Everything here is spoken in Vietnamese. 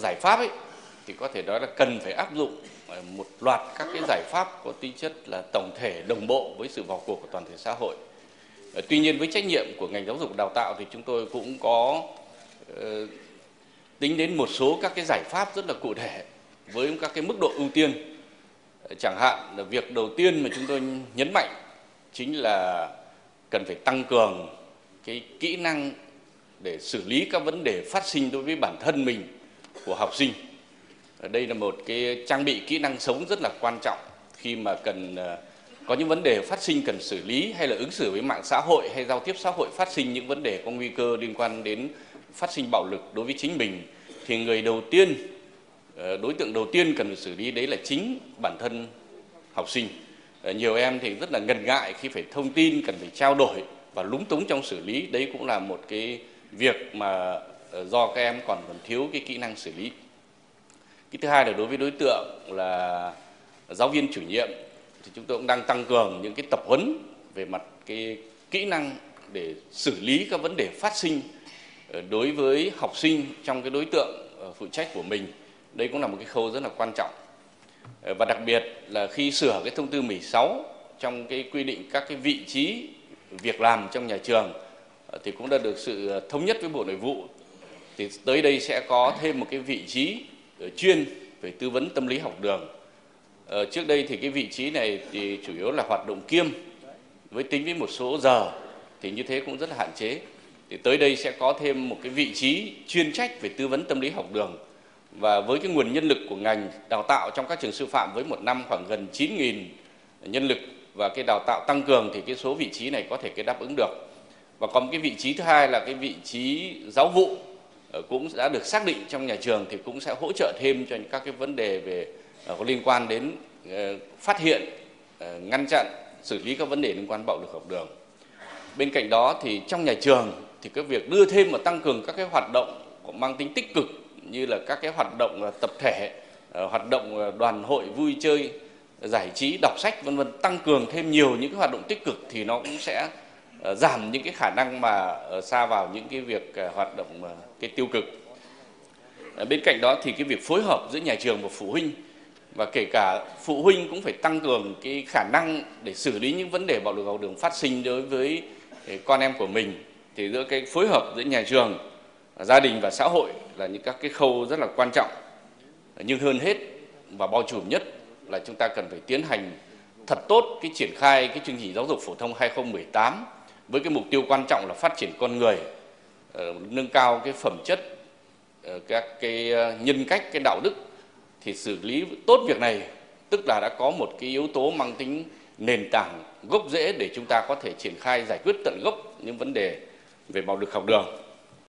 giải pháp ấy, thì có thể nói là cần phải áp dụng một loạt các cái giải pháp có tính chất là tổng thể đồng bộ với sự vào cuộc của toàn thể xã hội. Tuy nhiên với trách nhiệm của ngành giáo dục và đào tạo thì chúng tôi cũng có tính đến một số các cái giải pháp rất là cụ thể với các cái mức độ ưu tiên. Chẳng hạn là việc đầu tiên mà chúng tôi nhấn mạnh chính là cần phải tăng cường cái kỹ năng để xử lý các vấn đề phát sinh đối với bản thân mình của học sinh. Đây là một cái trang bị kỹ năng sống rất là quan trọng khi mà cần có những vấn đề phát sinh cần xử lý, hay là ứng xử với mạng xã hội hay giao tiếp xã hội phát sinh những vấn đề có nguy cơ liên quan đến phát sinh bạo lực đối với chính mình, thì đối tượng đầu tiên cần phải xử lý đấy là chính bản thân học sinh. Nhiều em thì rất là ngần ngại khi phải thông tin, cần phải trao đổi và lúng túng trong xử lý. Đấy cũng là một cái việc mà do các em còn thiếu cái kỹ năng xử lý. Cái thứ hai là đối với đối tượng là giáo viên chủ nhiệm thì chúng tôi cũng đang tăng cường những cái tập huấn về mặt cái kỹ năng để xử lý các vấn đề phát sinh đối với học sinh trong cái đối tượng phụ trách của mình. Đây cũng là một cái khâu rất là quan trọng. Và đặc biệt là khi sửa cái thông tư 16 trong cái quy định các cái vị trí việc làm trong nhà trường thì cũng đã được sự thống nhất với Bộ Nội vụ. Thì tới đây sẽ có thêm một cái vị trí chuyên về tư vấn tâm lý học đường. Trước đây thì cái vị trí này thì chủ yếu là hoạt động kiêm tính với một số giờ, thì như thế cũng rất là hạn chế. Thì tới đây sẽ có thêm một cái vị trí chuyên trách về tư vấn tâm lý học đường. Và với cái nguồn nhân lực của ngành đào tạo trong các trường sư phạm với một năm khoảng gần 9.000 nhân lực và cái đào tạo tăng cường, thì cái số vị trí này có thể cái đáp ứng được. Và còn cái vị trí thứ hai là cái vị trí giáo vụ cũng đã được xác định trong nhà trường, thì cũng sẽ hỗ trợ thêm cho các cái vấn đề về có liên quan đến phát hiện, ngăn chặn, xử lý các vấn đề liên quan bạo lực học đường. Bên cạnh đó thì trong nhà trường thì cái việc đưa thêm và tăng cường các cái hoạt động mang tính tích cực, như là các cái hoạt động tập thể, hoạt động đoàn hội vui chơi, giải trí, đọc sách vân vân, tăng cường thêm nhiều những cái hoạt động tích cực thì nó cũng sẽ giảm những cái khả năng mà sa vào những cái việc hoạt động cái tiêu cực. Bên cạnh đó thì cái việc phối hợp giữa nhà trường và phụ huynh, và kể cả phụ huynh cũng phải tăng cường cái khả năng để xử lý những vấn đề bạo lực học đường phát sinh đối với con em của mình. Thì giữa cái phối hợp giữa nhà trường, gia đình và xã hội là những các cái khâu rất là quan trọng. Nhưng hơn hết và bao trùm nhất là chúng ta cần phải tiến hành thật tốt cái triển khai cái chương trình giáo dục phổ thông 2018 với cái mục tiêu quan trọng là phát triển con người, nâng cao cái phẩm chất, các cái nhân cách, cái đạo đức. Thì xử lý tốt việc này tức là đã có một cái yếu tố mang tính nền tảng gốc rễ để chúng ta có thể triển khai giải quyết tận gốc những vấn đề về bạo lực học đường.